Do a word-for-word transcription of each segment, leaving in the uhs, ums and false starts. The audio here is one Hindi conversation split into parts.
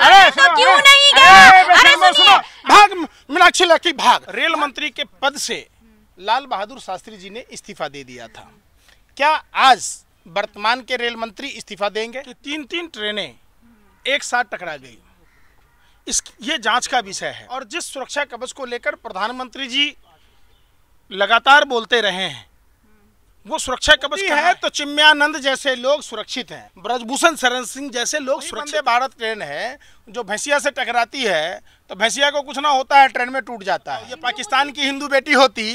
अरे तो क्यों नहीं गया? भाग मीनाक्षी लकी भाग। रेल मंत्री के पद से लाल बहादुर शास्त्री जी ने इस्तीफा दे दिया था। क्या आज वर्तमान के रेल मंत्री इस्तीफा देंगे? कि तीन तीन ट्रेनें एक साथ टकरा गई, इस ये जांच का विषय है। और जिस सुरक्षा कवच को लेकर प्रधानमंत्री जी लगातार बोलते रहे हैं वो सुरक्षा कवच है, तो चिन्मयानंद जैसे लोग सुरक्षित हैं, ब्रजभूषण शरण सिंह जैसे लोग सुरक्षित। वंदे भारत ट्रेन है जो भैंसिया से टकराती है तो भैंसिया को कुछ ना होता है, ट्रेन में टूट जाता है। ये पाकिस्तान की हिंदू बेटी होती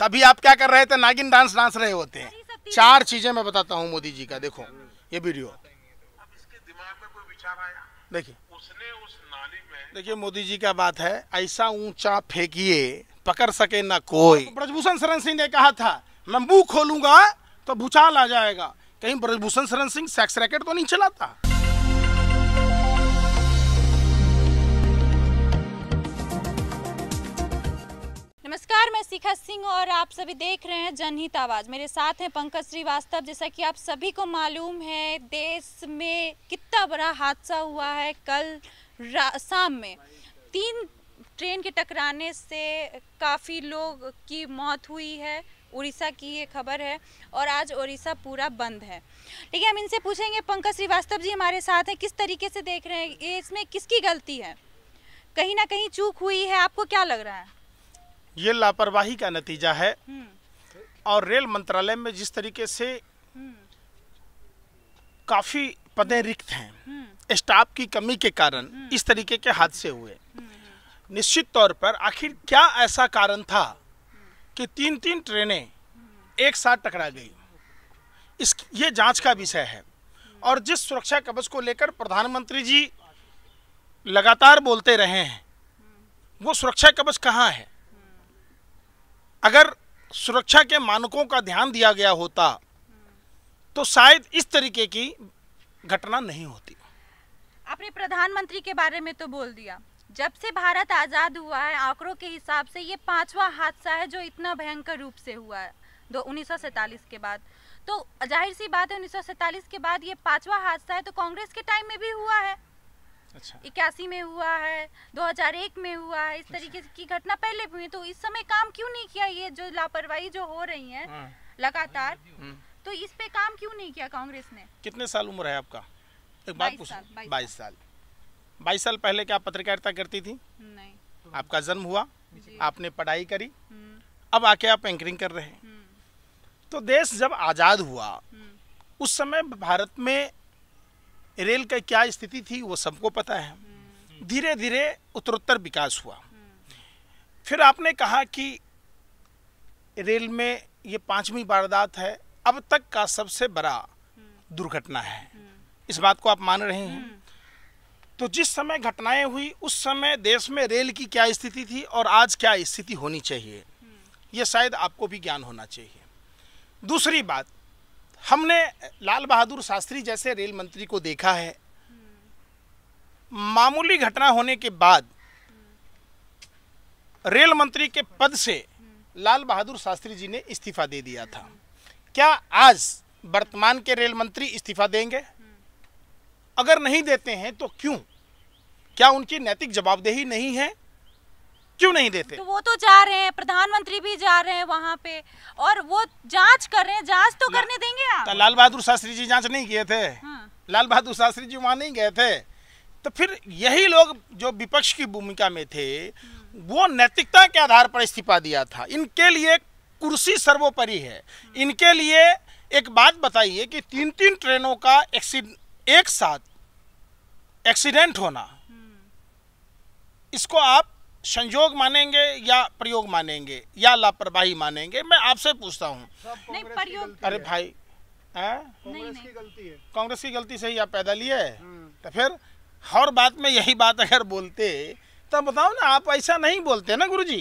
तभी आप क्या कर रहे थे? नागिन डांस डांस रहे होते हैं। चार चीजें मैं बताता हूँ मोदी जी का, देखो ये वीडियो देखिए। देखिए मोदी जी का बात है, ऐसा ऊंचा फेंकिए पकड़ सके ना कोई। ब्रजभूषण शरण सिंह ने कहा था मैं मुंह खोलूंगा तो भूचाल आ जाएगा। कहीं ब्रजभूषण शरण सिंह सेक्स रैकेट तो नहीं चलाता? नमस्कार, मैं शिखा सिंह और आप सभी देख रहे हैं जनहित आवाज। मेरे साथ हैं पंकज श्रीवास्तव। जैसा कि आप सभी को मालूम है देश में कितना बड़ा हादसा हुआ है। कल शाम में तीन ट्रेन के टकराने से काफ़ी लोग की मौत हुई है। उड़ीसा की ये खबर है और आज उड़ीसा पूरा बंद है। लेकिन हम इनसे पूछेंगे, पंकज श्रीवास्तव जी हमारे साथ हैं, किस तरीके से देख रहे हैं ये, इसमें किसकी गलती है? कहीं ना कहीं चूक हुई है, आपको क्या लग रहा है? ये लापरवाही का नतीजा है। और रेल मंत्रालय में जिस तरीके से काफ़ी पदें रिक्त हैं, स्टाफ की कमी के कारण इस तरीके के हादसे हुए। निश्चित तौर पर आखिर क्या ऐसा कारण था कि तीन तीन ट्रेनें एक साथ टकरा गई, इस ये जांच का विषय है। और जिस सुरक्षा कवच को लेकर प्रधानमंत्री जी लगातार बोलते रहे हैं वो सुरक्षा कवच कहाँ है? अगर सुरक्षा के मानकों का ध्यान दिया गया होता तो शायद इस तरीके की घटना नहीं होती। आपने प्रधानमंत्री के बारे में तो बोल दिया, जब से भारत आज़ाद हुआ है आंकड़ों के हिसाब से ये पांचवा हादसा है जो इतना भयंकर रूप से हुआ है दो उन्नीस सौ सैंतालीस के बाद। तो जाहिर सी बात है उन्नीस सौ सैंतालीस के बाद ये पांचवा हादसा है। तो कांग्रेस के टाइम में भी हुआ है, अच्छा इक्यासी में हुआ है, दो हज़ार एक में हुआ है, इस तरीके अच्छा। की घटना पहले भी हुई। तो इस समय काम क्यों नहीं किया? ये जो लापरवाही जो हो रही है लगातार, तो इस पे काम क्यों नहीं किया कांग्रेस ने? कितने साल उम्र है आपका? एक बात पूछूं, बाईस साल। बाईस साल पहले क्या आप पत्रकारिता करती थी? नहीं। आपका जन्म हुआ, आपने पढ़ाई करी, अब आके आप एंकरिंग कर रहे हैं। तो देश जब आज़ाद हुआ उस समय भारत में रेल का क्या स्थिति थी वो सबको पता है। धीरे धीरे उत्तरोत्तर विकास हुआ। फिर आपने कहा कि रेल में ये पांचवी वारदात है, अब तक का सबसे बड़ा दुर्घटना है। इस बात को आप मान रहे हैं। तो जिस समय घटनाएं हुई उस समय देश में रेल की क्या स्थिति थी और आज क्या स्थिति होनी चाहिए, ये शायद आपको भी ज्ञान होना चाहिए। दूसरी बात, हमने लाल बहादुर शास्त्री जैसे रेल मंत्री को देखा है, मामूली घटना होने के बाद रेल मंत्री के पद से लाल बहादुर शास्त्री जी ने इस्तीफा दे दिया था। क्या आज वर्तमान के रेल मंत्री इस्तीफा देंगे? अगर नहीं देते हैं तो क्यों? क्या उनकी नैतिक जवाबदेही नहीं है? क्यों नहीं देते? तो वो तो जा रहे हैं, प्रधानमंत्री भी जा रहे हैं वहाँ पे और वो जांच कर रहे हैं। जांच तो करने देंगे आप? लाल बहादुर शास्त्री जी जांच नहीं किए थे? हाँ। लाल बहादुर शास्त्री जी वहाँ नहीं गए थे। तो फिर यही लोग जो विपक्ष की भूमिका में थे वो नैतिकता के आधार पर इस्तीफा दिया था। इनके लिए कुर्सी सर्वोपरि है। इनके लिए एक बात बताइए कि तीन तीन ट्रेनों का एक्सीडेंट एक साथ एक्सीडेंट होना, इसको आप संयोग मानेंगे या प्रयोग मानेंगे या लापरवाही मानेंगे? मैं आपसे पूछता हूँ। अरे भाई कांग्रेस की गलती है, कांग्रेस की गलती से ही आप पैदा लिए। तो फिर हर बात में यही बात अगर बोलते तो बताओ ना, आप ऐसा नहीं बोलते ना गुरुजी।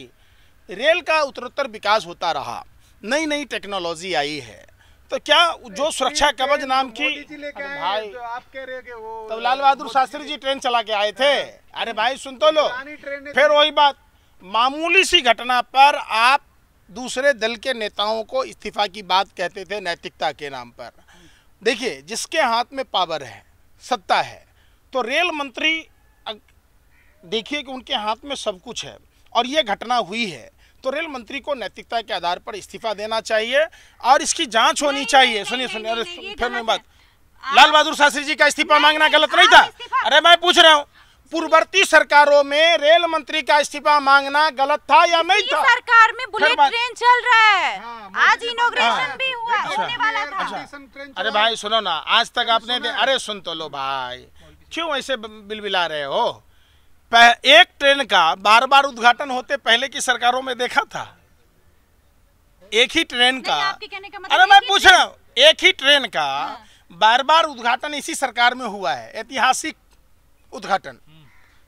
रेल का उत्तरोत्तर विकास होता रहा, नई नई टेक्नोलॉजी आई है। तो क्या जो सुरक्षा कवच नाम की भाई तो आप कह रहे हो वो तब लाल बहादुर शास्त्री जी ट्रेन चला के आए थे? अरे भाई सुन तो लो। फिर वही बात, मामूली सी घटना पर आप दूसरे दल के नेताओं को इस्तीफा की बात कहते थे नैतिकता के नाम पर। देखिए जिसके हाथ में पावर है, सत्ता है, तो रेल मंत्री देखिए कि उनके हाथ में सब कुछ है और ये घटना हुई है, तो रेल मंत्री को नैतिकता के आधार पर इस्तीफा देना चाहिए और इसकी जांच होनी चाहिए। सुनिए सुनिए फिर मैं बात, लाल बहादुर शास्त्री जी का इस्तीफा मांगना गलत नहीं था? अरे मैं पूछ रहा हूँ, पूर्ववर्ती सरकारों में रेल मंत्री का इस्तीफा मांगना गलत था या नहीं था? सरकार में बुलेट ट्रेन चल रहा है, हाँ, आज इनॉग्रेशन हाँ, भी हुआ, होने वाला था। अच्छा, अरे भाई सुनो ना, आज तक आपने, अरे सुन तो लो भाई, क्यों ऐसे बिलबिला रहे हो? एक ट्रेन का बार बार उद्घाटन होते पहले की सरकारों में देखा था, एक ही ट्रेन का। अरे मैं पूछ रहा हूँ, एक ही ट्रेन का बार बार उद्घाटन इसी सरकार में हुआ है, ऐतिहासिक उद्घाटन,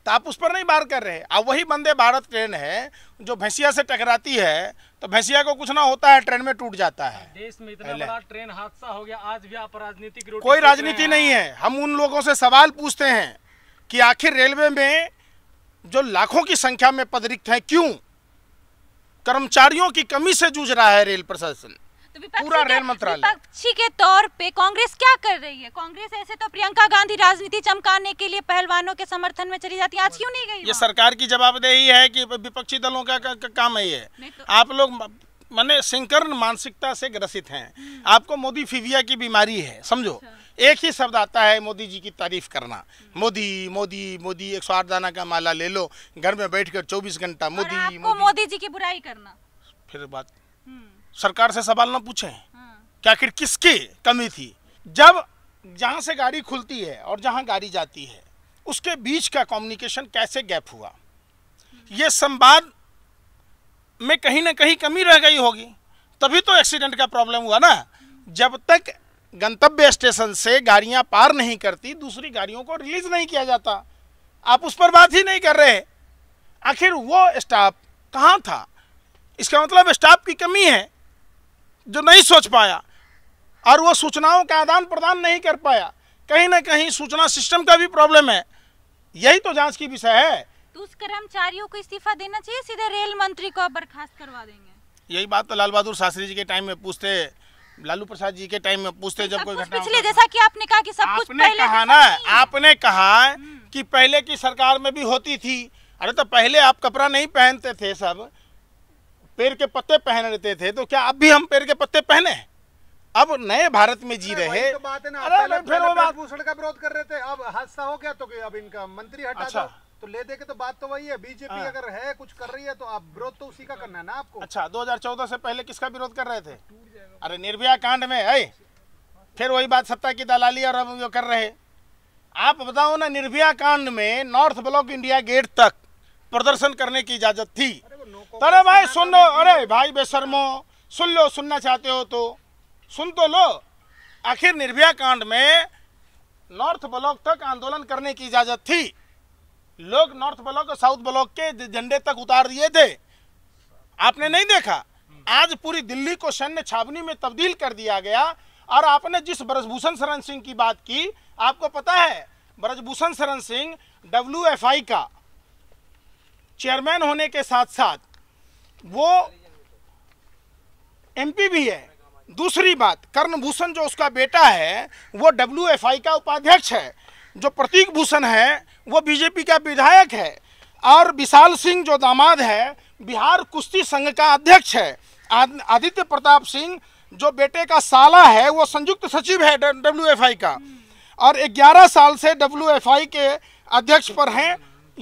तो आप उस पर नहीं बार कर रहे। अब वही वंदे भारत ट्रेन है जो भैंसिया से टकराती है तो भैंसिया को कुछ ना होता है, ट्रेन में टूट जाता है। देश में इतना बड़ा ट्रेन हादसा हो गया, आज भी आप राजनीतिक, कोई राजनीति नहीं है। हम उन लोगों से सवाल पूछते हैं कि आखिर रेलवे में जो लाखों की संख्या में पद रिक्त हैं, क्यों? कर्मचारियों की कमी से जूझ रहा है रेल प्रशासन, पूरा रेल मंत्रालय। विपक्षी के तौर पे कांग्रेस क्या कर रही है? कांग्रेस ऐसे तो प्रियंका गांधी राजनीति चमकाने के लिए पहलवानों के समर्थन में चली जाती है, आज क्यों नहीं गई? ये सरकार की जवाबदेही है कि विपक्षी दलों का, का, का काम है ये। तो आप लोग माने संकीर्ण मानसिकता से ग्रसित हैं, आपको मोदी फिविया की बीमारी है, समझो। एक ही शब्द आता है, मोदी जी की तारीफ करना, मोदी मोदी मोदी, एक सौ आठ दाना का माला ले लो, घर में बैठकर चौबीस घंटा मोदी, और आपको मोदी जी की बुराई करना। फिर बात, सरकार से सवाल ना पूछे क्या, आखिर किसकी कमी थी? जब जहाँ से गाड़ी खुलती है और जहाँ गाड़ी जाती है उसके बीच का कम्युनिकेशन कैसे गैप हुआ? ये संवाद में कहीं ना कहीं कमी रह गई होगी, तभी तो एक्सीडेंट का प्रॉब्लम हुआ ना। जब तक गंतव्य स्टेशन से गाड़ियां पार नहीं करती, दूसरी गाड़ियों को रिलीज नहीं किया जाता, आप उस पर बात ही नहीं कर रहे। आखिर वो स्टाफ कहाँ था? इसका मतलब स्टाफ की कमी है जो नहीं सोच पाया और वो सूचनाओं का आदान प्रदान नहीं कर पाया। कहीं ना कहीं सूचना सिस्टम का भी प्रॉब्लम है, यही तो जांच की विषय है। तो उस कर्मचारियों को इस्तीफा देना चाहिए, सीधे रेल मंत्री को बर्खास्त करवा देंगे। यही बात तो लाल बहादुर शास्त्री जी के टाइम में पूछते, लालू प्रसाद जी के टाइम में पूछते, जब कोई घटना पिछले, जैसा कि आपने कहा कि सब कुछ पहले कहा ना, आपने कहा कि पहले की सरकार में भी होती थी। अरे तो पहले आप कपड़ा नहीं पहनते थे, सब पेड़ के पत्ते पहन लेते थे, तो क्या अब भी हम पेड़ के पत्ते पहने? अब नए भारत में जी रहे। तो बात है ना, अरे फिर वो ब्रजभूषण का विरोध कर रहे थे, अब हादसा हो गया तो अब इनका मंत्री हटा दो, तो ले दे के, तो बात तो वही है। बीजेपी अगर है कुछ कर रही है तो आप विरोध तो उसी का करना है ना आपको। अच्छा, दो हज़ार चौदह से पहले किसका विरोध कर रहे थे? अरे निर्भया कांड में है, फिर वही बात, सत्ता की दलाली, और अब वो कर रहे। आप बताओ ना, निर्भया कांड में नॉर्थ ब्लॉक इंडिया गेट तक प्रदर्शन करने की इजाजत थी। अरे भाई सुन लो, अरे भाई बेशर्मो, सुन लो, सुनना चाहते हो तो सुन तो लो। आखिर निर्भया कांड में नॉर्थ ब्लॉक तक आंदोलन करने की इजाजत थी, लोग नॉर्थ ब्लॉक और साउथ ब्लॉक के झंडे तक उतार दिए थे, आपने नहीं देखा? आज पूरी दिल्ली को सैन्य छावनी में तब्दील कर दिया गया। और आपने जिस ब्रजभूषण शरण सिंह की बात की, आपको पता है ब्रजभूषण शरण सिंह डब्ल्यूएफआई का चेयरमैन होने के साथ साथ वो एमपी भी है। दूसरी बात, कर्णभूषण जो उसका बेटा है वो डब्ल्यूएफआई का उपाध्यक्ष है, जो प्रतीक भूषण है वो बीजेपी का विधायक है, और विशाल सिंह जो दामाद है बिहार कुश्ती संघ का अध्यक्ष है, आदित्य प्रताप सिंह जो बेटे का साला है वो संयुक्त सचिव है डब्ल्यूएफआई का, और ग्यारह साल से डब्ल्यूएफआई के अध्यक्ष पर हैं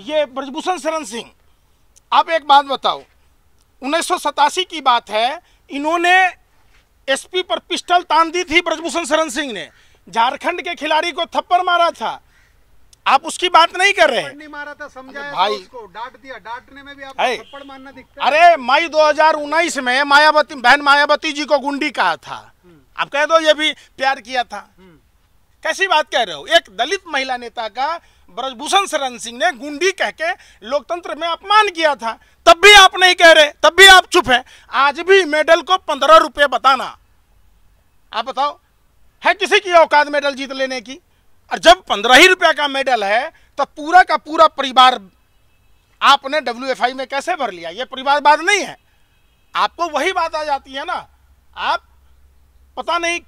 ये ब्रजभूषण शरण सिंह। आप एक बात बताओ, उन्नीस सौ सतासी की बात है, इन्होंने एसपी पर पिस्टल तान दी थी ब्रजभूषण शरण सिंह ने, झारखंड के खिलाड़ी को थप्पड़ मारा था, आप उसकी बात नहीं कर रहे। नहीं मारा था, समझाया भाई, उसको डांट दिया, डांटने में भी आप थप्पड़ मारना दिखता है। अरे मई दो हज़ार उन्नीस में मायावती, बहन मायावती जी को गुंडी कहा था, आप कह दो ये भी प्यार किया था, कैसी बात कह रहे हो? एक दलित महिला नेता का ब्रजभूषण शरण सिंह ने गुंडी कह के लोकतंत्र में अपमान किया था, तब भी आप नहीं कह रहे, तब भी आप चुप है। आज भी मेडल को पंद्रह रुपये बताना, आप बताओ है किसी की औकात मेडल जीत लेने की? और जब पंद्रह ही रुपया का मेडल है तो पूरा का पूरा परिवार आपने डब्ल्यूएफआई में कैसे भर लिया? ये परिवारवाद नहीं है, आपको वही बात आ जाती है ना। आप पता नहीं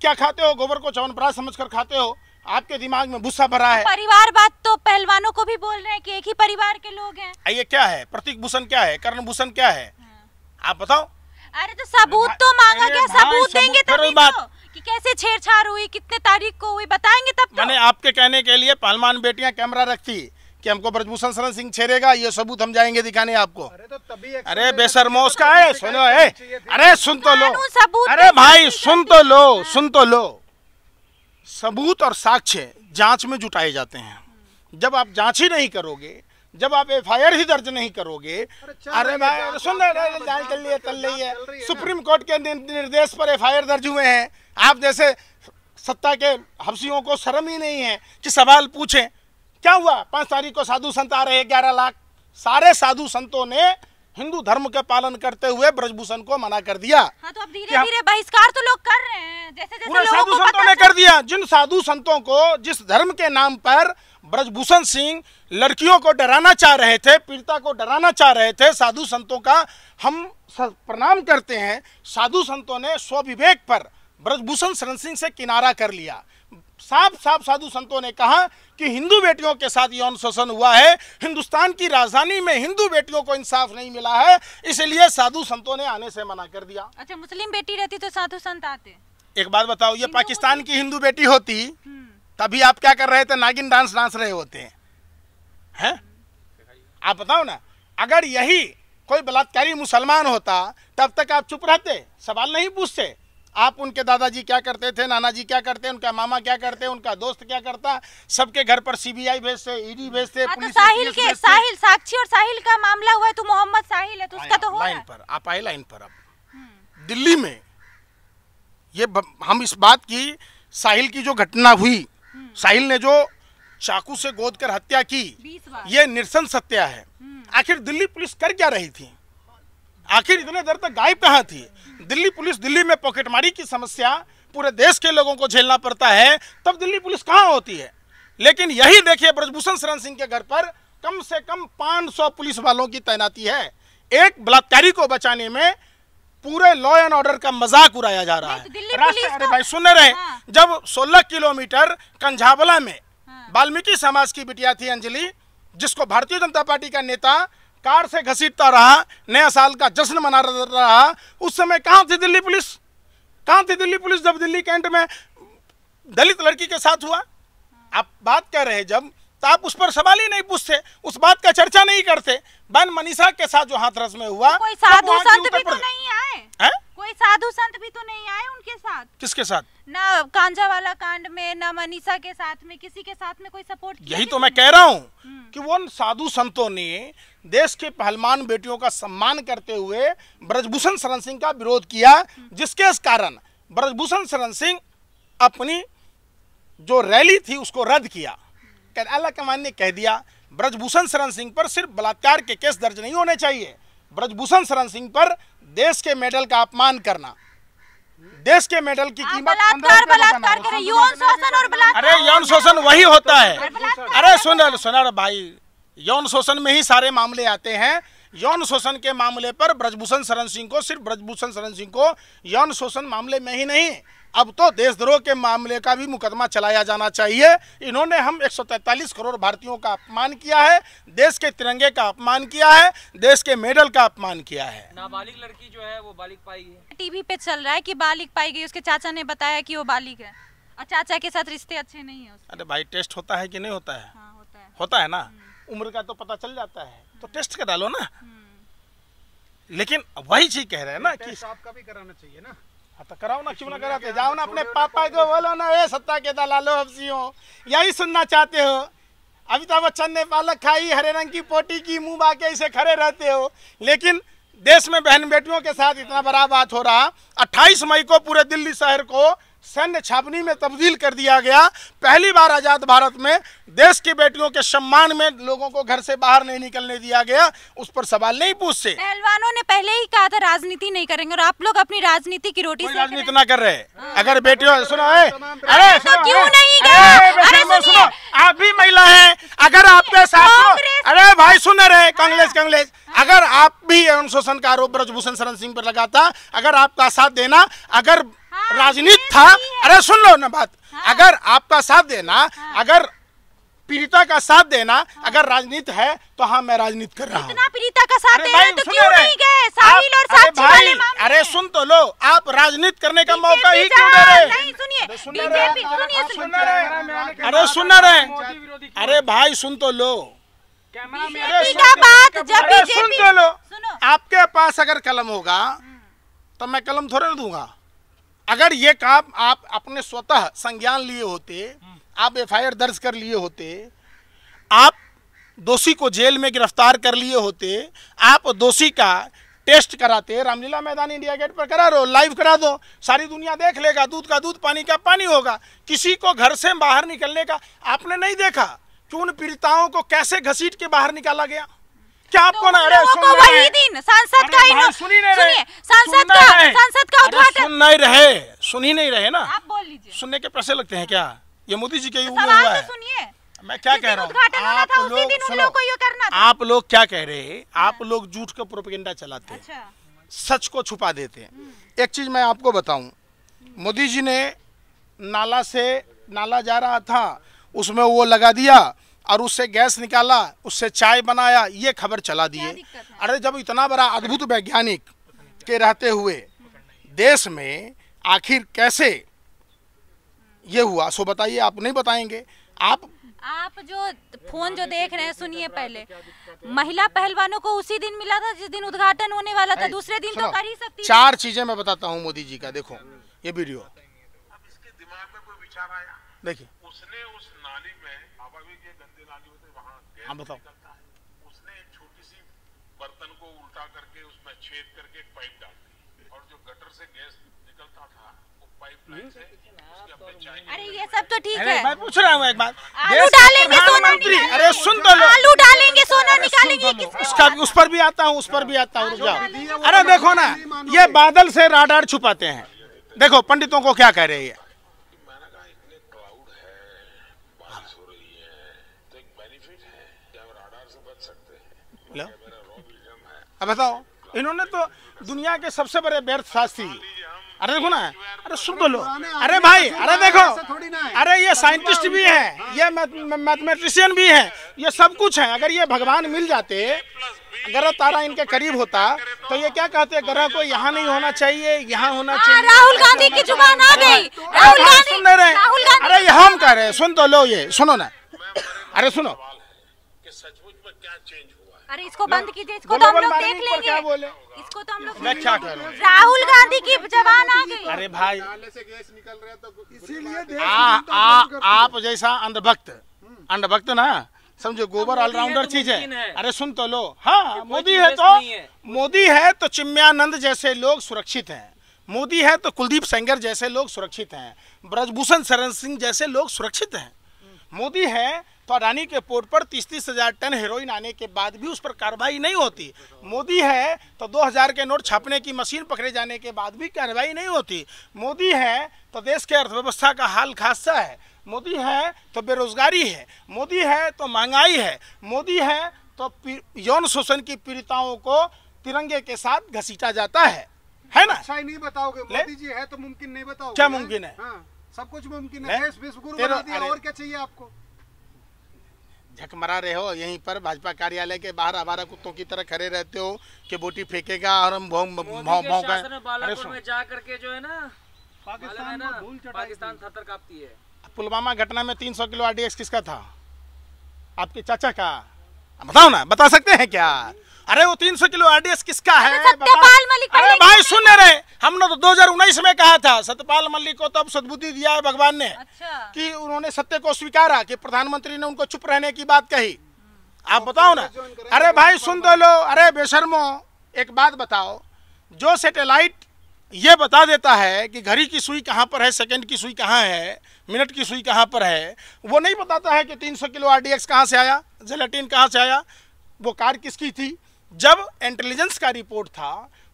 क्या खाते हो, गोबर को चवनप्राश समझकर खाते हो। आपके दिमाग में भूसा भरा है। परिवारवाद तो पहलवानों को भी बोल रहे हैं कि एक ही परिवार के लोग हैं। ये क्या है? प्रतीक भूषण क्या है? कर्ण भूषण क्या है? आप बताओ। अरे तो सबूत तो मांगा गया, सबूत देंगे तभी तो कि कैसे छेड़छाड़ हुई, कितने तारीख को हुई, बताएंगे तब। मैंने आपके कहने के लिए पहलवान बेटियां कैमरा रखती कि हमको ब्रजभूषण शरण सिंह छेड़ेगा, ये सबूत हम जाएंगे दिखाने आपको। अरे तो तभी अरे बेशर्मों का है, सुनो है, अरे सुन तो लो, अरे भाई सुन तो लो, सुन तो लो। सबूत और साक्ष्य जांच में जुटाए जाते हैं। जब आप जांच ही नहीं करोगे, जब आप एफ आई आर ही दर्ज नहीं करोगे, अरे भाई सुन रहे चल रही है, सुप्रीम कोर्ट के निर्देश पर एफ आई आर दर्ज हुए हैं। आप जैसे सत्ता के हफ्सियों को शर्म ही नहीं है कि सवाल पूछें। क्या हुआ? पाँच तारीख को साधु संत आ रहे हैं ग्यारह लाख, सारे साधु संतों ने हिंदू धर्म के पालन करते हुए ब्रजभूषण को मना कर दिया। हाँ तो अब धीरे धीरे बहिष्कार तो लोग कर रहे हैं, जैसे जैसे पूरे साधु संतों ने कर दिया। जिन साधु संतों को, जिस धर्म के नाम पर ब्रजभूषण सिंह लड़कियों को डराना चाह रहे थे, पीड़िता को डराना चाह रहे थे, साधु संतों का हम प्रणाम करते हैं। साधु संतों ने स्वविवेक पर ब्रजभूषण शरण सिंह से किनारा कर लिया। साफ साफ साधु संतों ने कहा कि हिंदू बेटियों के साथ यौन शोषण हुआ है, हिंदुस्तान की राजधानी में हिंदू बेटियों को इंसाफ नहीं मिला है, इसलिए साधु संतों ने आने से मना कर दिया। अच्छा, मुस्लिम बेटी रहती तो साधु संत आते। एक बात बताओ, ये पाकिस्तान की हिंदू बेटी होती तभी आप क्या कर रहे थे? नागिन डांस डांस रहे होते हैं, हैं? आप बताओ ना। अगर यही कोई बलात्कारी मुसलमान होता तब तक आप चुप रहते, सवाल नहीं पूछते। आप उनके दादाजी क्या करते थे, नानाजी क्या करते, उनका मामा क्या करते, उनका दोस्त क्या करता, सबके घर पर सीबीआई भेजते, ईडी भेजते, पुलिस। साहिल के साहिल साक्षी और साहिल का मामला हुआ है तो मोहम्मद साहिल है तो उसका तो हो रहा है। लाइन पर आप आए, लाइन पर अब दिल्ली में ये हम इस बात की, साहिल की जो घटना हुई, साहिल ने जो चाकू से गोद कर हत्या की, ये निरसंस हत्या है। आखिर दिल्ली पुलिस कर क्या रही थी? आखिर इतने देर तक गायब कहाँ थी दिल्ली पुलिस? दिल्ली में पॉकेटमारी की समस्या पूरे देश के लोगों को झेलना पड़ता है, तब दिल्ली पुलिस कहाँ होती है? लेकिन यही देखिए, ब्रजभूषण शरण सिंह के घर पर कम से कम पाँच सौ पुलिस वालों की तैनाती है। एक बलात्कारी को बचाने में पूरे लॉ एंड ऑर्डर का मजाक उड़ाया जा रहा है। रास्ते, अरे भाई सुन रहे, जब सोलह किलोमीटर कंझावला में वाल्मीकि समाज की बिटिया थी अंजलि, जिसको भारतीय जनता पार्टी का नेता कार से घसीटता रहा, नया साल का जश्न मना रहा, उस समय कहाँ थी दिल्ली पुलिस? कहाँ थी दिल्ली पुलिस जब दिल्ली कैंट में दलित लड़की के साथ हुआ? आप बात कह रहे, जब तो आप उस पर सवाल ही नहीं पूछते, उस बात का चर्चा नहीं करते। बहन मनीषा के साथ जो हाथरस में हुआ, कोई साधु संत भी तो नहीं आए, है? कोई साधु संत भी तो नहीं आए उनके साथ। किसके साथ? ना कांझावाला कांड में, ना मनीषा के साथ में, किसी के साथ में कोई सपोर्ट। यही तो मैं कह रहा हूँ कि वो साधु संतों ने देश के पहलवान बेटियों का सम्मान करते हुए ब्रजभूषण शरण सिंह का विरोध किया, जिसके कारण ब्रजभूषण शरण सिंह अपनी जो रैली थी उसको रद्द किया। अलकमान ने कह दिया ब्रजभूषण शरण सिंह पर सिर्फ बलात्कार के केस दर्ज नहीं होने चाहिए, ब्रजभूषण शरण सिंह पर देश के मेडल का अपमान करना, देश के मेडल की कीमत। अरे यौन शोषण वही होता है। अरे सुन सुन भाई, यौन शोषण में ही सारे मामले आते हैं। यौन शोषण के मामले पर ब्रजभूषण शरण सिंह को, सिर्फ ब्रजभूषण शरण सिंह को यौन शोषण मामले में ही नहीं, अब तो देशद्रोह के मामले का भी मुकदमा चलाया जाना चाहिए। इन्होंने हम एक सौ तैंतालीस करोड़ भारतीयों का अपमान किया है, देश के तिरंगे का अपमान किया है, देश के मेडल का अपमान किया है। नाबालिग लड़की जो है वो बालिग पाई है। टीवी पे चल रहा है कि बालिग पाई गई, उसके चाचा ने बताया कि वो बालिग है और चाचा के साथ रिश्ते अच्छे नहीं है। अरे भाई टेस्ट होता है कि नहीं होता है? हाँ, होता है। होता है ना, उम्र का तो पता चल जाता है, तो टेस्ट करा लो ना। लेकिन वही चीज कह रहे हैं ना कि आपका भी कराना चाहिए ना। हाँ तो कराओ ना, क्यों ना कराते? जाओ ना अपने पापा को बोलो ना, ए सत्ता के दलालो हफ्सियों, यही सुनना चाहते हो? अमिताभ बच्चन ने पालक खाई, हरे रंग की पोटी की, मुंह बाके इसे खड़े रहते हो। लेकिन देश में बहन बेटियों के साथ इतना बड़ा बात हो रहा। अट्ठाईस मई को पूरे दिल्ली शहर को सैन्य छावनी में तब्दील कर दिया गया। पहली बार आज़ाद भारत में देश की बेटियों के सम्मान में लोगों को घर से बाहर नहीं निकलने दिया गया, उस पर सवाल नहीं पूछते। पहलवानों ने पहले ही कहा था राजनीति नहीं करेंगे और आप लोग अपनी राजनीति की रोटी से राजनीति ना कर रहे। अगर बेटियों सुनो, अरे क्यों नहीं, आप भी महिला है, अगर आपके साथ, अरे भाई सुन रहे, कांग्रेस कांग्रेस अगर आप भी यौन शोषण का आरोप ब्रजभूषण शरण सिंह पर लगाता, अगर आपका साथ देना, अगर हाँ, राजनीति था, अरे सुन लो ना बात, हाँ, अगर आपका साथ देना, हाँ, अगर पीड़िता का साथ देना, हाँ, अगर राजनीति है तो हाँ मैं राजनीति कर रहा हूँ। इतना पीड़िता का साथ देना तो क्यों नहीं गए साहिल और साक्षी वाले मामले? अरे सुन तो लो, आप राजनीति करने का मौका ही क्यों दे रहे? नहीं सुनिए, सुनिए, सुनिए, अरे सुन रहे, अरे भाई सुन तो लो, बात जब सुन तो लो, आपके पास अगर कलम होगा तो मैं कलम थोड़े ना दूंगा। अगर ये काम आप अपने स्वतः संज्ञान लिए होते, आप एफ आई आर दर्ज कर लिए होते, आप दोषी को जेल में गिरफ्तार कर लिए होते, आप दोषी का टेस्ट कराते, रामलीला मैदान इंडिया गेट पर करा दो, लाइव करा दो, सारी दुनिया देख लेगा, दूध का दूध पानी का पानी होगा। किसी को घर से बाहर निकलने का आपने नहीं देखा कि उन पीड़िताओं को कैसे घसीट के बाहर निकाला गया। क्या आपको ना वही दिन सांसद का ही सुनी नहीं रहे, सांसद का सांसद का उद्घाटन सुन नहीं रहे, सुन ही नहीं रहे ना, आप बोल लीजिए। सुनने के पैसे लगते हैं क्या? ये मोदी जी के हुआ है, मैं क्या कह रहा हूँ, आप लोग क्या कह रहे, आप लोग झूठ का प्रोपेगेंडा चलाते, सच को छुपा देते। एक चीज मैं आपको बताऊं, मोदी जी ने नाला से, नाला जा रहा था उसमें वो लगा दिया और उससे गैस निकाला, उससे चाय बनाया, ये खबर चला दिए। अरे जब इतना बड़ा अद्भुत वैज्ञानिक के रहते हुए देश में आखिर कैसे ये हुआ, सो बताइए, आप नहीं बताएंगे। आप आप जो फोन जो देख रहे हैं, सुनिए, पहले महिला पहलवानों को उसी दिन मिला था जिस दिन उद्घाटन होने वाला था, दूसरे दिन तो कर ही सकती। चार चीजें मैं बताता हूँ मोदी जी का, देखो ये वीडियो देखिए। उसने उस नाली में आवावी के गंदे नाली होते वहाँ गैस निकलता है, उसने एक छोटी सी बर्तन को उल्टा करके उसमें छेद करके एक पाइप डाल दी और जो गटर से गैस निकलता था वो पाइपलाइन से उसके अपने चाहिए। अरे ये सब तो ठीक है, मैं पूछ रहा हूँ एक बात, आलू डालेंगे सोना निकालेंगे, अरे सुन तो लो, आलू डालेंगे सोना निकालेंगे, उसका उस पर भी आता हूँ, उस पर भी आता हूँ। अरे देखो ना, ये बादल से राडार छुपाते हैं। देखो पंडितों को क्या कह रही है, अब बताओ, इन्होंने तो दुनिया के सबसे बड़े व्यर्थशास्त्री। अरे देखो ना, अरे सुन तो लो, अरे भाई, अरे देखो, अरे ये साइंटिस्ट भी हैं, ये मैथमेटिशियन भी हैं, ये सब कुछ है। अगर ये भगवान मिल जाते, ग्रह तारा इनके करीब होता तो ये क्या कहते, ग्रह को यहाँ नहीं होना चाहिए, यहाँ होना चाहिए। राहुल गांधी की जुबान आ गई, राहुल गांधी सुन रहे हैं, अरे ये हम कह रहे हैं, सुन तो लो, ये सुनो ना, अरे सुनो, सचमुच में क्या चेंज हुआ है? अरे इसको बंद कीजिए, इसको तो हम लोग देख लेंगे, इसको तो हम लोग। राहुल गांधी की जवान आ गई। अरे भाई नाले से गैस निकल रहा है तो इसीलिए आप जैसा अंधभक्त, अंधभक्त ना समझो, गोबर ऑलराउंडर चीज है। अरे सुन तो लो, हाँ मोदी है तो मोदी है तो चिन्मयानंद जैसे लोग सुरक्षित है, मोदी है तो कुलदीप सेंगर जैसे लोग सुरक्षित है, ब्रजभूषण शरण सिंह जैसे लोग सुरक्षित है, मोदी है तो अडानी के पोर्ट पर तीस तीस हजार टन हेरोइन आने के बाद भी उस पर कार्रवाई नहीं होती, मोदी है तो दो हजार के नोट छापने की मशीन पकड़े जाने के बाद भी कार्रवाई नहीं होती, मोदी है तो देश के अर्थव्यवस्था का हाल खासा है, मोदी है तो बेरोजगारी है, मोदी है तो महंगाई है, मोदी है तो यौन शोषण की पीड़िताओं को तिरंगे के साथ घसीटा जाता है, है ना? अच्छा नहीं बताओगे, मोदी जी है तो मुमकिन नहीं बताओगे, क्या मुमकिन है? सब कुछ मुमकिन है, और क्या चाहिए आपको? झकमरा रहे हो, यहीं पर भाजपा कार्यालय के बाहर आवारा कुत्तों की तरह खड़े रहते हो कि बोटी फेंकेगा और हम भौं भौं भौं का। अरे सुन, जा करके जो है ना पाकिस्तान में धूल चढ़ाती है, पाकिस्तान थरथर कांपती है। पुलवामा घटना में तीन सौ किलो आरडीएक्स किसका था? आपके चाचा का, बताओ ना, बता सकते हैं क्या? अरे वो तीन सौ किलो आरडीएस किसका है? सत्यपाल मलिक। अरे भाई सुन रहे, हमने तो दो हजार उन्नीस में कहा था, सत्यपाल मलिक को तब सद्बुद्धि दिया है भगवान ने, अच्छा। कि उन्होंने सत्य को स्वीकारा, कि प्रधानमंत्री ने उनको चुप रहने की बात कही। आप बताओ ना, अरे भाई सुन दो लो, अरे बेशर्मो एक बात बताओ, जो सैटेलाइट ये बता देता है कि घड़ी की सुई कहाँ पर है, सेकंड की सुई कहाँ है, मिनट की सुई कहाँ पर है, वो नहीं बताता है कि तीन सौ किलो आरडीएक्स कहाँ से आया, जेलेटिन कहाँ से आया, वो कार किसकी थी। जब इंटेलिजेंस का रिपोर्ट था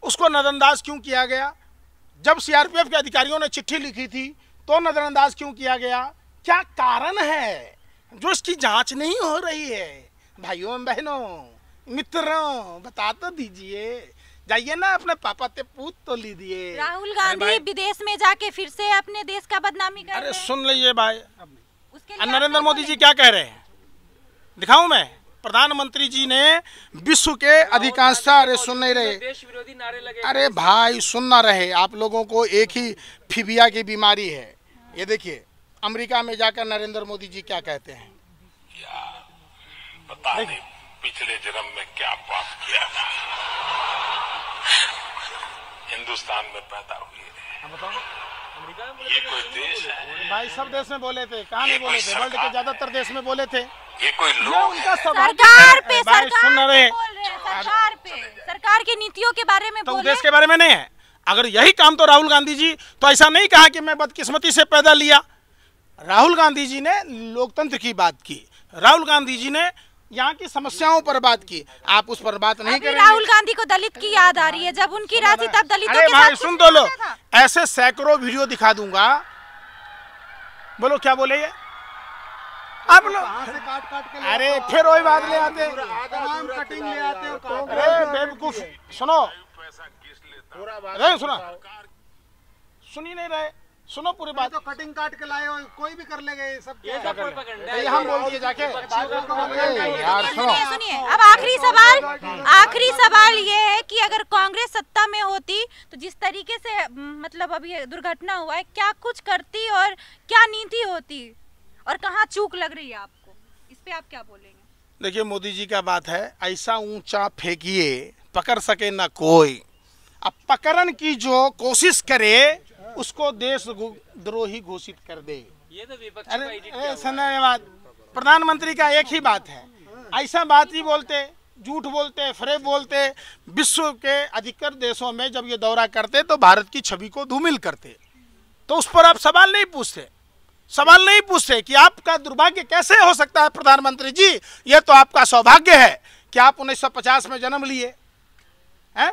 उसको नजरअंदाज क्यों किया गया? जब सीआरपीएफ के अधिकारियों ने चिट्ठी लिखी थी तो नज़रअंदाज क्यों किया गया? क्या कारण है जो इसकी जाँच नहीं हो रही है? भाइयों बहनों, मित्रों बता तो दीजिए, जाइए ना अपने पापा ते पूछ तो लीजिए। राहुल गांधी विदेश में जाके फिर से अपने देश का बदनामी कर रहे हैं। अरे सुन लीजिए भाई, नरेंद्र मोदी जी क्या कह रहे हैं दिखाऊं मैं? प्रधानमंत्री जी ने विश्व के अधिकांश, अरे सुन नहीं रहे देश विरोधी नारे लगे। अरे भाई सुन ना रहे, आप लोगों को एक ही फीबिया की बीमारी है। ये देखिए अमेरिका में जाकर नरेंद्र मोदी जी क्या कहते हैं, पता नहीं पिछले जन्म में क्या पाप किया था। हिंदुस्तान में पैदा हुए ये कोई देश है? भाई सब देश में बोले थे, कहाँ नहीं बोले थे? वर्ल्ड के ज्यादातर देश में बोले थे। ये कोई लोग उनका सरकार पे सरकार बोल रहे हैं, सरकार पे सरकार की नीतियों के बारे में, तो देश के बारे में नहीं है। अगर यही काम तो राहुल गांधी जी, तो ऐसा नहीं कहा कि मैं बदकिस्मती से पैदा लिया। राहुल गांधी जी ने लोकतंत्र की बात की, राहुल गांधी जी ने यहाँ की समस्याओं पर बात की, आप उस पर बात नहीं करेंगे। राहुल गांधी को दलित की याद आ रही है, जब उनकी राशि तब दलितों के साथ। सुन तो लो, ऐसे सैकड़ों वीडियो दिखा दूंगा। बोलो क्या बोले ये आप लोग? अरे फिर वही बात ले आते, कटिंग ले आते। अरे बेवकूफ सुनो, अरे सुना सुन ही नहीं रहे, सुनो पूरी बात। तो कटिंग काट के लाए हो, कोई भी कर लेंगे सब। ये सब कोई हम बोल दिए जाके। यार सुनिए सुनिए, अब आखिरी सवाल, आखिरी सवाल ये है कि अगर कांग्रेस सत्ता में होती तो जिस तरीके से मतलब अभी दुर्घटना हुआ है, क्या कुछ करती और क्या नीति होती और कहाँ चूक लग रही है आपको? इस पे आप क्या बोलेंगे? देखिए मोदी जी का बात है, ऐसा ऊँचा फेंकिए पकड़ सके ना कोई। अब पकड़न की जो कोशिश करे उसको देशद्रोही घोषित कर दे। ये तो विपक्ष का एडिट किया हुआ है। प्रधानमंत्री का एक ही बात है, ऐसा बात ही बोलते, झूठ बोलते, फरेब बोलते। विश्व के अधिकतर देशों में जब ये दौरा करते तो भारत की छवि को धूमिल करते, तो उस पर आप सवाल नहीं पूछते, सवाल नहीं पूछते कि आपका दुर्भाग्य कैसे हो सकता है प्रधानमंत्री जी, ये तो आपका सौभाग्य है कि आप उन्नीस सौ पचास में जन्म लिए हैं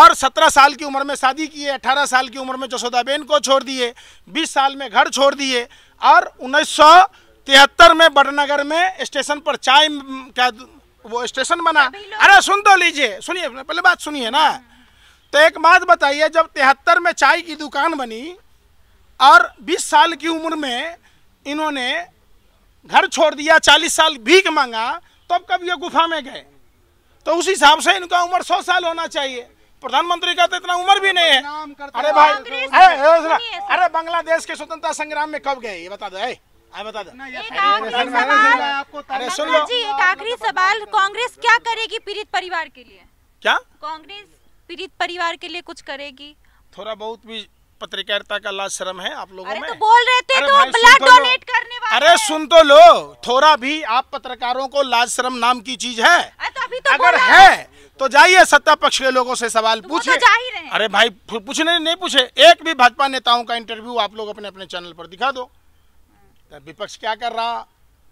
और सत्रह साल की उम्र में शादी किए, अठारह साल की उम्र में जशोदाबेन को छोड़ दिए, बीस साल में घर छोड़ दिए और उन्नीस सौ तिहत्तर में बड़नगर में स्टेशन पर चाय का वो स्टेशन बना। अरे सुन तो लीजिए, सुनिए पहले बात सुनिए ना। तो एक बात बताइए, जब तिहत्तर में चाय की दुकान बनी और बीस साल की उम्र में इन्होंने घर छोड़ दिया, चालीस साल भीख मांगा, तो अब कब ये गुफा में गए? तो उस हिसाब से इनका उम्र सौ साल होना चाहिए, प्रधानमंत्री का तो इतना उम्र भी नहीं है। अरे भाई, अरे बांग्लादेश के स्वतंत्रता संग्राम में कब गए ये बता दो। आए बता दो। अरे सुन लो जी, एक आखिरी सवाल, कांग्रेस क्या करेगी पीड़ित परिवार के लिए? क्या कांग्रेस पीड़ित परिवार के लिए कुछ करेगी? थोड़ा बहुत भी पत्रकारिता का लाज शर्म है आप लोगों में? तो बोल रहे थे तो ब्लड डोनेट करने वाले। अरे सुन तो लो, थोड़ा भी आप पत्रकारों को लाज शर्म नाम की चीज है? अगर है तो जाइए सत्ता पक्ष के लोगों से सवाल पूछिए। तो अरे भाई पूछने नहीं पूछे, एक भी भाजपा नेताओं का इंटरव्यू आप लोग अपने अपने चैनल पर दिखा दो। विपक्ष क्या कर रहा,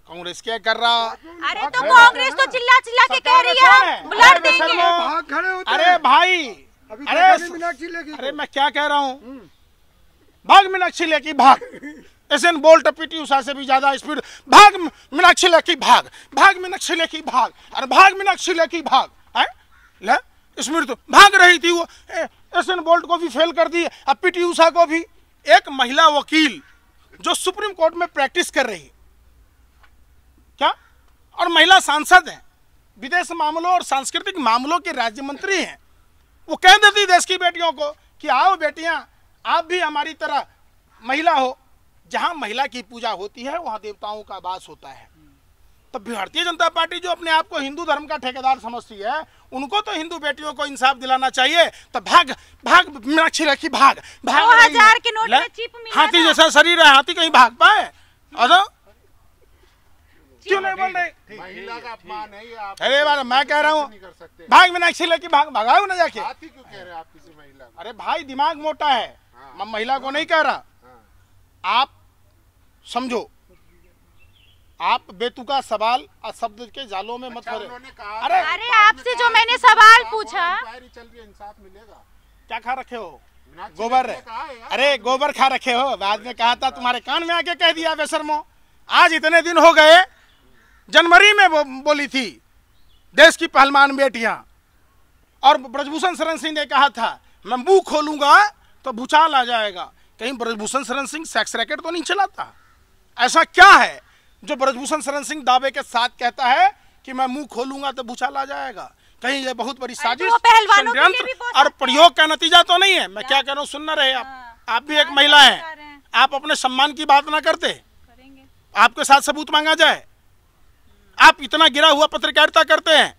कांग्रेस क्या कर रहा? अरे तो कांग्रेस तो चिल्ला चिल्ला के कह रही है ब्लड देंगे। अरे भाई, अरे अरे मैं क्या कह रहा हूँ, भाग मीनाक्षी लेके भाग, ऐसे बोल्ट पीटी उषा से भी ज्यादा स्पीड, भाग मीनाक्षी लेके भाग, भाग मीनाक्षी लेके भाग, अरे भाग मीनाक्षी लेके भाग। ले स्मृति भाग रही थी, वो एसन बोल्ट को भी फेल कर दी, अब पीटी उषा को भी। एक महिला वकील जो सुप्रीम कोर्ट में प्रैक्टिस कर रही है, क्या, और महिला सांसद है, विदेश मामलों और सांस्कृतिक मामलों के राज्य मंत्री हैं, वो कह देती देश की बेटियों को कि आओ बेटियां आप भी हमारी तरह महिला हो। जहां महिला की पूजा होती है वहां देवताओं का वास होता है। तो भारतीय जनता पार्टी जो अपने आप को हिंदू धर्म का ठेकेदार समझती है, उनको तो हिंदू बेटियों को इंसाफ दिलाना चाहिए। तो भाग भाग मीनाक्षी रखी भाग, भाग हजार के नोट में चिप मिला, हाथी जैसा शरीर है, हाथी कहीं भाग पाए? और क्यों नहीं बोल रहे? महिला का अपमान है ये। अरे बार मैं कह रहा हूँ भाग मीनाक्षी रखी भाग, भगाओ ना जाके। हाथी क्यों कह रहे आप किसी महिला को? अरे भाई दिमाग मोटा है, मैं महिला को नहीं कह रहा, आप समझो, आप बेतुका सवाल और शब्द के जालों में मत फंसो। अरे, अरे आपसे जो मैंने सवाल पूछा, इंसाफ मिलेगा। क्या खा रखे हो? गोबर। अरे गोबर खा रखे हो, बाद में कहा था तुम्हारे कान में आके कह दिया बेशर्मो। आज इतने दिन हो गए, जनवरी में बो, बोली थी देश की पहलवान बेटियां। और ब्रजभूषण शरण सिंह ने कहा था मैं मुंह खोलूंगा तो भूचाल आ जाएगा। कहीं ब्रजभूषण शरण सिंह सेक्स रैकेट तो नहीं चलाता? ऐसा क्या है जो ब्रजभूषण शरण सिंह दावे के साथ कहता है कि मैं मुंह खोलूंगा तो भूचाल आ जाएगा? कहीं ये बहुत बड़ी साजिश, षड्यंत्र और प्रयोग का नतीजा तो नहीं है? मैं क्या कह रहा हूँ सुनना रहे आप। आप भी एक महिला है, आप अपने सम्मान की बात ना करते? आपके साथ सबूत मांगा जाए। आप इतना गिरा हुआ पत्रकारिता करते हैं,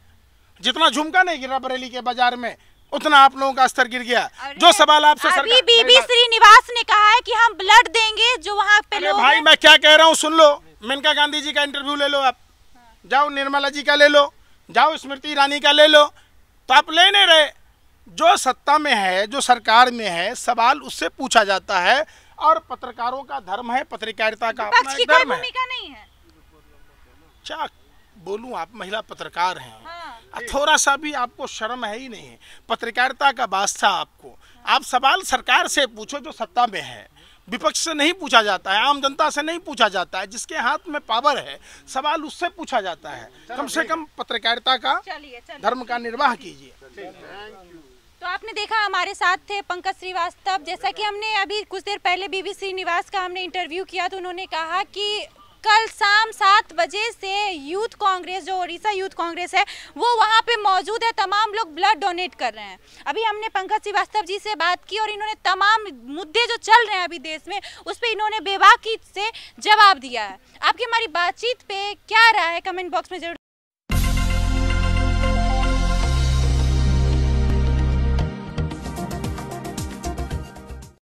जितना झुमका नहीं गिरा बरेली के बाजार में उतना आप लोगों का स्तर गिर गया। जो सवाल आपसे सरकार, बी श्रीनिवास ने कहा है कि हम ब्लड देंगे जो वहाँ पे लोग। भाई मैं क्या कह रहा हूँ सुन लो, मेनका गांधी जी का इंटरव्यू ले लो आप, जाओ निर्मला जी का ले लो, जाओ स्मृति ईरानी का ले लो, तो आप ले नहीं रहे। जो सत्ता में है, जो सरकार में है, सवाल उससे पूछा जाता है। और पत्रकारों का धर्म है, पत्रकारिता का अपना धर्म है। क्या बोलूं, आप महिला पत्रकार हैं, हाँ। थोड़ा सा भी आपको शर्म है ही नहीं है। पत्रकारिता का बादशाह आपको, हाँ। आप सवाल सरकार से पूछो जो सत्ता में है। विपक्ष से नहीं पूछा जाता है, आम जनता से नहीं पूछा जाता है। जिसके हाथ में पावर है सवाल उससे पूछा जाता है। कम से कम पत्रकारिता का, धर्म का निर्वाह कीजिए। तो आपने देखा हमारे साथ थे पंकज श्रीवास्तव। जैसा कि हमने अभी कुछ देर पहले बी श्रीनिवास का हमने इंटरव्यू किया तो उन्होंने कहा कि कल शाम सात बजे से यूथ कांग्रेस, जो ओडिशा यूथ कांग्रेस है, वो वहाँ पे मौजूद है। तमाम लोग ब्लड डोनेट कर रहे हैं। अभी हमने पंकज श्रीवास्तव जी से बात की और इन्होंने तमाम मुद्दे जो चल रहे हैं अभी देश में उस पर इन्होंने बेबाकी से जवाब दिया है। आपकी हमारी बातचीत पे क्या राय है कमेंट बॉक्स में जरूर